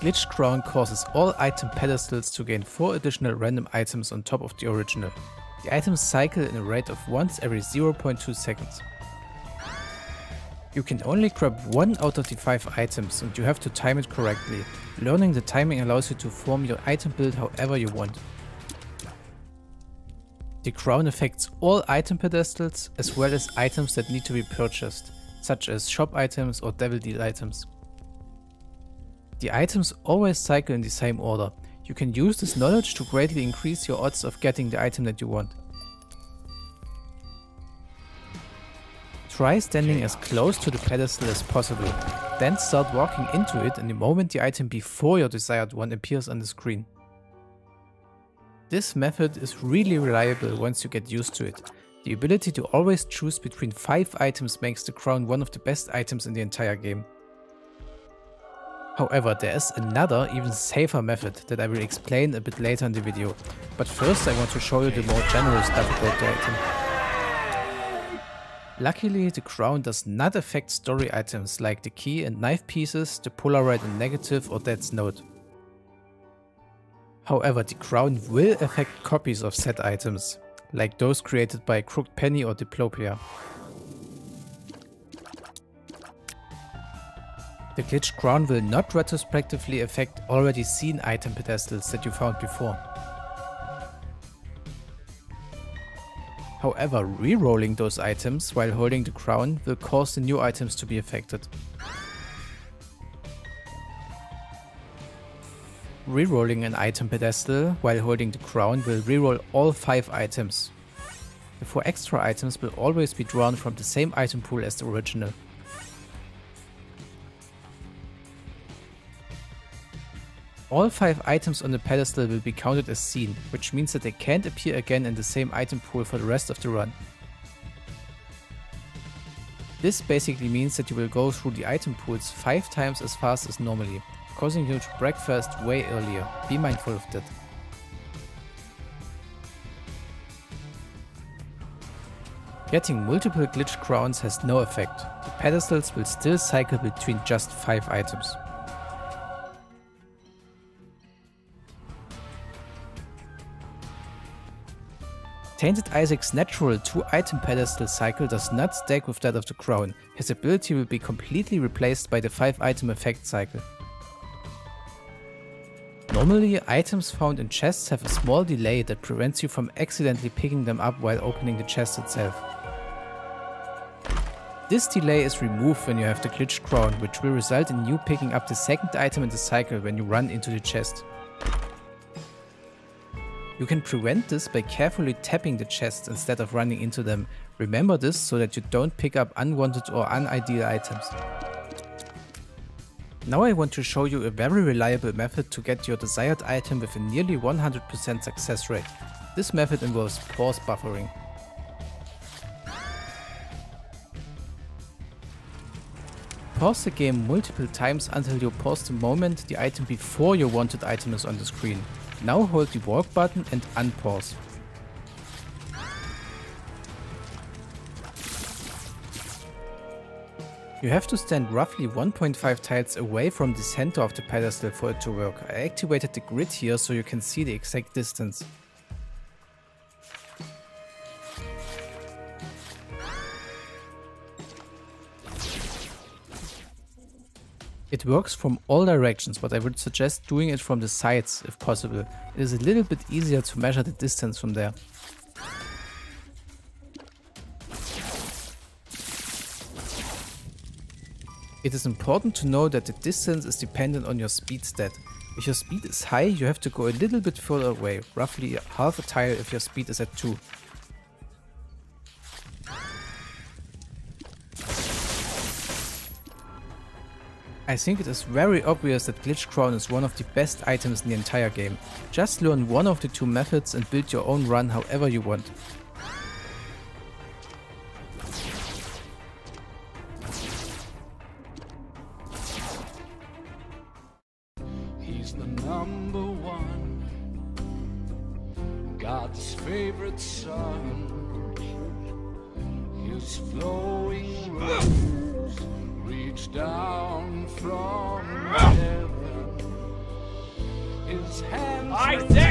Glitched Crown causes all item pedestals to gain 4 additional random items on top of the original. The items cycle in a rate of once every 0.2 seconds. You can only grab one out of the 5 items and you have to time it correctly. Learning the timing allows you to form your item build however you want. The crown affects all item pedestals as well as items that need to be purchased, such as shop items or devil deal items. The items always cycle in the same order. You can use this knowledge to greatly increase your odds of getting the item that you want. Try standing as close to the pedestal as possible, then start walking into it and the moment the item before your desired one appears on the screen. This method is really reliable once you get used to it. The ability to always choose between 5 items makes the crown one of the best items in the entire game. However, there is another, even safer method that I will explain a bit later in the video, but first I want to show you the more general stuff about the item. Luckily, the crown does not affect story items like the key and knife pieces, the Polaroid and negative or Death's Note. However, the crown will affect copies of said items, like those created by Crooked Penny or Diplopia. The glitched crown will not retrospectively affect already seen item pedestals that you found before. However, re-rolling those items while holding the crown will cause the new items to be affected. Re-rolling an item pedestal while holding the crown will re-roll all 5 items. The 4 extra items will always be drawn from the same item pool as the original. All 5 items on the pedestal will be counted as seen, which means that they can't appear again in the same item pool for the rest of the run. This basically means that you will go through the item pools 5 times as fast as normally, causing you to breakfast way earlier. Be mindful of that. Getting multiple glitched crowns has no effect. The pedestals will still cycle between just 5 items. Tainted Isaac's natural 2 item pedestal cycle does not stack with that of the crown. His ability will be completely replaced by the 5 item effect cycle. Normally, items found in chests have a small delay that prevents you from accidentally picking them up while opening the chest itself. This delay is removed when you have the glitched crown, which will result in you picking up the 2nd item in the cycle when you run into the chest. You can prevent this by carefully tapping the chests instead of running into them. Remember this so that you don't pick up unwanted or unideal items. Now I want to show you a very reliable method to get your desired item with a nearly 100% success rate. This method involves pause buffering. Pause the game multiple times until you pause the moment the item before your wanted item is on the screen. Now hold the walk button and unpause. You have to stand roughly 1.5 tiles away from the center of the pedestal for it to work. I activated the grid here so you can see the exact distance. It works from all directions, but I would suggest doing it from the sides if possible. It is a little bit easier to measure the distance from there. It is important to know that the distance is dependent on your speed stat. If your speed is high, you have to go a little bit further away, roughly half a tile if your speed is at 2. I think it is very obvious that glitched crown is one of the best items in the entire game. Just learn one of the 2 methods and build your own run however you want. He's the #1, God's favorite son, his flowing rose reached down from heaven. I said.